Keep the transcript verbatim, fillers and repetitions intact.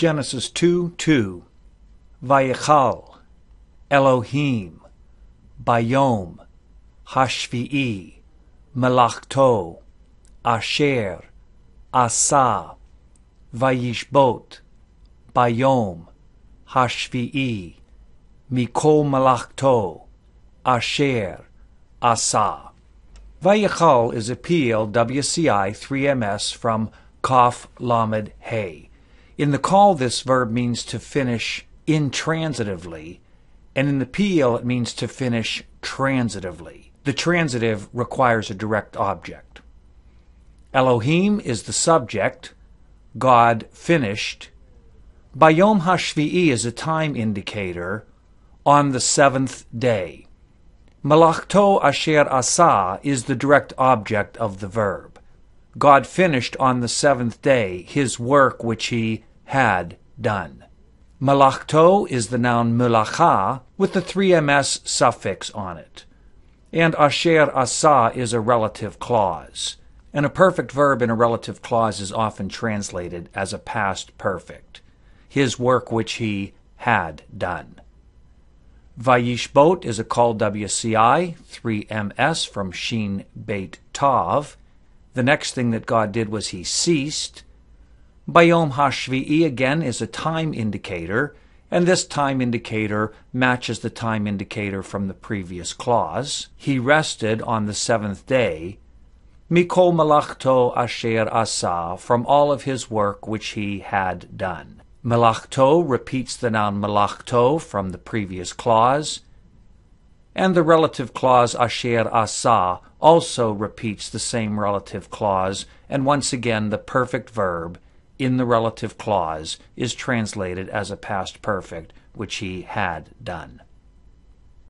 Genesis two two, Vayichal, Elohim, Bayom, Hashvi'i, Malakhto, Asher, Asah, Vayishbot, Bayom, Hashvi'i, mikol Malakhto, Asher, Asah. Vayichal is a P L W C I three M S from Kaf Lamed He. In the Call, this verb means to finish intransitively, and in the P L it means to finish transitively. The transitive requires a direct object. Elohim is the subject, God finished. Bayom Hashvi'i is a time indicator, on the seventh day. Malakhto Asher Asah is the direct object of the verb. God finished on the seventh day his work which he had done. Malakhto is the noun melakha with the three M S suffix on it. And Asher Asah is a relative clause. And a perfect verb in a relative clause is often translated as a past perfect. His work which he had done. Vayishbot is a Call W C I, three M S from Shin Beit tav. The next thing that God did was he ceased. Bayom Hashvi'i again is a time indicator, and this time indicator matches the time indicator from the previous clause. He rested on the seventh day. Mikol Malakhto Asher Asah, from all of his work which he had done. Malakhto repeats the noun Malakhto from the previous clause, and the relative clause Asher Asah also repeats the same relative clause, and once again the perfect verb in the relative clause is translated as a past perfect, which he had done.